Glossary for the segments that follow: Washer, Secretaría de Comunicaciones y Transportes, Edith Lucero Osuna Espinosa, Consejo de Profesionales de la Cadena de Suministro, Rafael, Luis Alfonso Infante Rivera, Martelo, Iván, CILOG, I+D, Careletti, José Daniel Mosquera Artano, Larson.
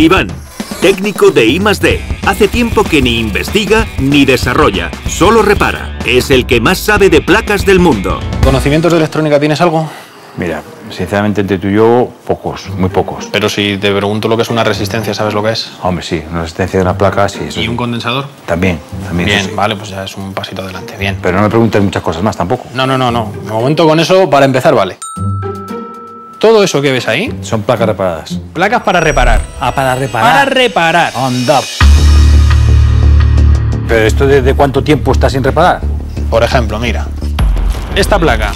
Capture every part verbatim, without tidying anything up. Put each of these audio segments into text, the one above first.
Iván, técnico de I más D. Hace tiempo que ni investiga ni desarrolla, solo repara. Es el que más sabe de placas del mundo. ¿Conocimientos de electrónica tienes algo? Mira, sinceramente entre tú y yo, pocos, muy pocos. Pero si te pregunto lo que es una resistencia, ¿sabes lo que es? Hombre, sí, una resistencia de una placa, sí. Eso. ¿Y un condensador? También, también. Bien, sí. Vale, pues ya es un pasito adelante, bien. Pero no me preguntes muchas cosas más tampoco. No, no, no, no. De momento con eso, para empezar, vale. Todo eso que ves ahí son placas reparadas. Placas para reparar. Ah, para reparar. Para reparar. Anda. Pero esto desde cuánto tiempo está sin reparar. Por ejemplo, mira, esta placa,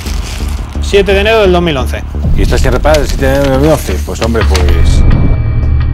siete de enero del dos mil once. ¿Y está sin reparar el siete de enero del dos mil once? Pues hombre, pues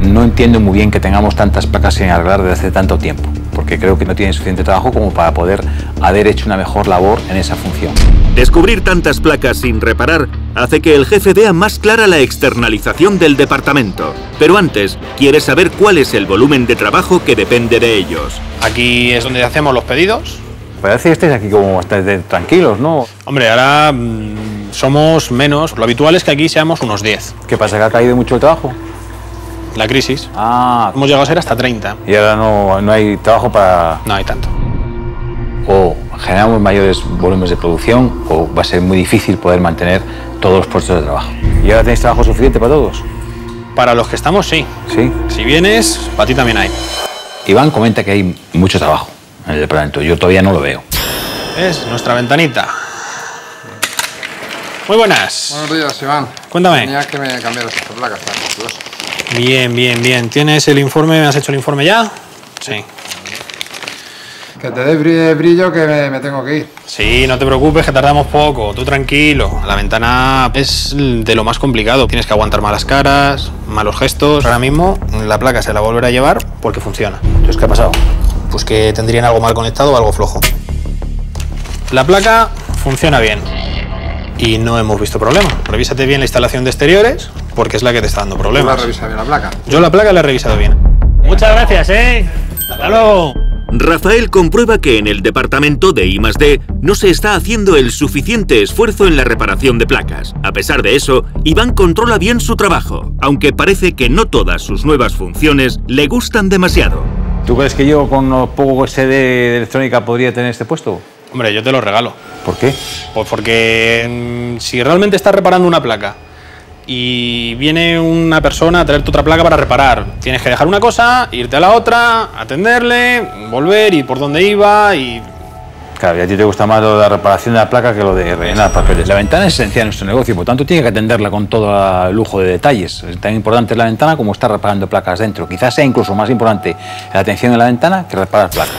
no entiendo muy bien que tengamos tantas placas sin arreglar desde hace tanto tiempo, porque creo que no tienen suficiente trabajo como para poder haber hecho una mejor labor en esa función. Descubrir tantas placas sin reparar hace que el jefe vea más clara la externalización del departamento. Pero antes, quiere saber cuál es el volumen de trabajo que depende de ellos. Aquí es donde hacemos los pedidos. Parece que estáis aquí como bastante tranquilos, ¿no? Hombre, ahora mmm, somos menos. Lo habitual es que aquí seamos unos diez. ¿Qué pasa, que ha caído mucho el trabajo? La crisis. Ah. Hemos llegado a ser hasta treinta. Y ahora no, no hay trabajo para... No hay tanto. O generamos mayores volúmenes de producción o va a ser muy difícil poder mantener todos los puestos de trabajo. ¿Y ahora tenéis trabajo suficiente para todos? Para los que estamos, sí. Sí. Si vienes, para ti también hay. Iván comenta que hay mucho trabajo en el departamento. Yo todavía no lo veo. Es nuestra ventanita. Muy buenas. Buenos días, Iván. Cuéntame. Tenía que me cambiaras estas placas. Bien, bien, bien. ¿Tienes el informe? ¿Me has hecho el informe ya? Sí. Que te dé brillo, que me, me tengo que ir. Sí, no te preocupes, que tardamos poco. Tú tranquilo. La ventana es de lo más complicado. Tienes que aguantar malas caras, malos gestos. Ahora mismo la placa se la volverá a llevar porque funciona. Entonces, ¿qué ha pasado? Pues que tendrían algo mal conectado o algo flojo. La placa funciona bien y no hemos visto problema. Revísate bien la instalación de exteriores porque es la que te está dando problemas. ¿Tú la revisas bien la placa? Yo la placa la he revisado bien. Muchas gracias, ¿eh? Hasta luego. Rafael comprueba que en el departamento de I más D no se está haciendo el suficiente esfuerzo en la reparación de placas. A pesar de eso, Iván controla bien su trabajo, aunque parece que no todas sus nuevas funciones le gustan demasiado. ¿Tú crees que yo con lo poco que sé de electrónica podría tener este puesto? Hombre, yo te lo regalo. ¿Por qué? Pues porque si realmente estás reparando una placa y viene una persona a traerte otra placa para reparar, tienes que dejar una cosa, irte a la otra, atenderle, volver y por dónde iba y... Claro, y a ti te gusta más lo de la reparación de la placa que lo de rellenar papeles. La ventana es esencial en nuestro negocio, por tanto tiene que atenderla con todo el lujo de detalles. Es tan importante la ventana como estar reparando placas dentro. Quizás sea incluso más importante la atención de la ventana que reparar placas.